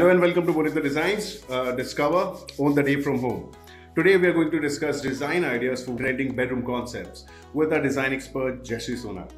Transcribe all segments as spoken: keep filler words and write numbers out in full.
Hello and welcome to Bonito Designs, uh, Discover, Own the Day from Home. Today we are going to discuss design ideas for creating bedroom concepts with our design expert Jesse Sonat.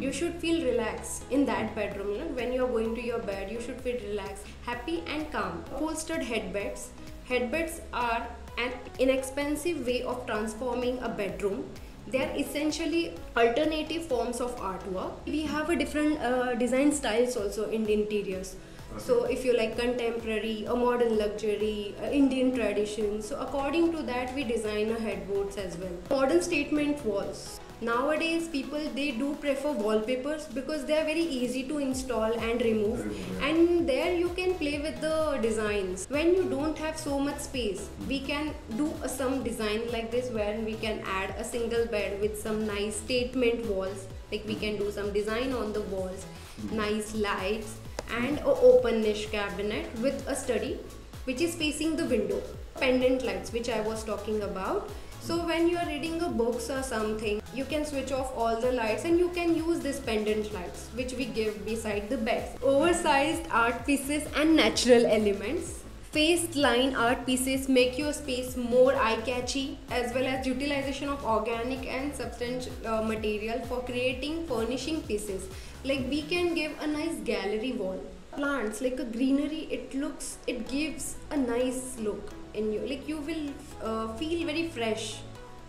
You should feel relaxed in that bedroom. You know, when you are going to your bed, you should feel relaxed, happy and calm. Upholstered headbeds. Headbeds are an inexpensive way of transforming a bedroom. They are essentially alternative forms of artwork. We have a different uh, design styles also in the interiors. So if you like contemporary, a modern luxury, a Indian tradition, so according to that we design our headboards as well. Modern statement walls. Nowadays people, they do prefer wallpapers because they are very easy to install and remove, and there you can play with the designs. When you don't have so much space, we can do a, some design like this where we can add a single bed with some nice statement walls, like we can do some design on the walls, nice lights, and a open niche cabinet with a study which is facing the window. Pendant lights, which I was talking about. So when you are reading a books or something, you can switch off all the lights and you can use this pendant lights which we give beside the bed. Oversized art pieces and natural elements. Faced line art pieces make your space more eye-catchy, as well as utilization of organic and substantial uh, material for creating furnishing pieces. Like we can give a nice gallery wall. Plants, like a greenery, it looks, it gives a nice look in you. Like you will uh, feel very fresh.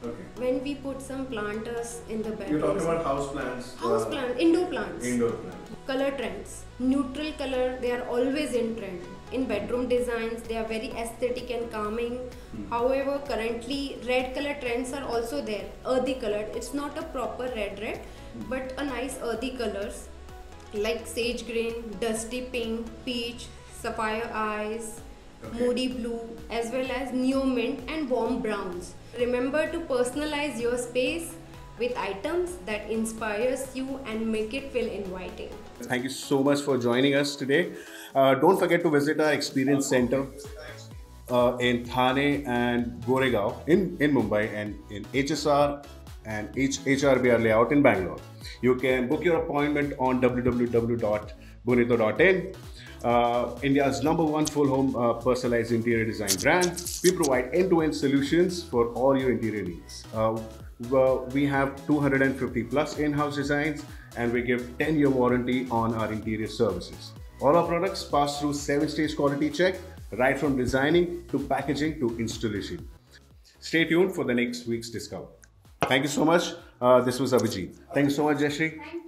Okay. When we put some planters in the bedroom. You're talking about house plants. House uh, plants, indoor plants. Indoor plants. Color trends. Neutral color, they are always in trend. In bedroom designs, they are very aesthetic and calming. Hmm. However, currently red color trends are also there. Earthy colored. It's not a proper red red, hmm. but a nice earthy colors like sage green, dusty pink, peach, sapphire eyes. Okay. Moody blue, as well as neo mint and warm browns. Remember to personalize your space with items that inspires you and make it feel inviting. Thank you so much for joining us today. Uh, don't forget to visit our experience center uh, in Thane and Goregaon in, in Mumbai, and in H S R and H R B R layout in Bangalore. You can book your appointment on w w w dot bonito dot in. Uh, India's number one full home uh, personalized interior design brand. We provide end-to-end solutions for all your interior needs. Uh, we have two hundred fifty plus in-house designs, and we give ten year warranty on our interior services. All our products pass through seven stage quality check, right from designing to packaging to installation. Stay tuned for the next week's Discover. Thank you so much. Uh, this was Abhiji. Thank you so much, Jayashree.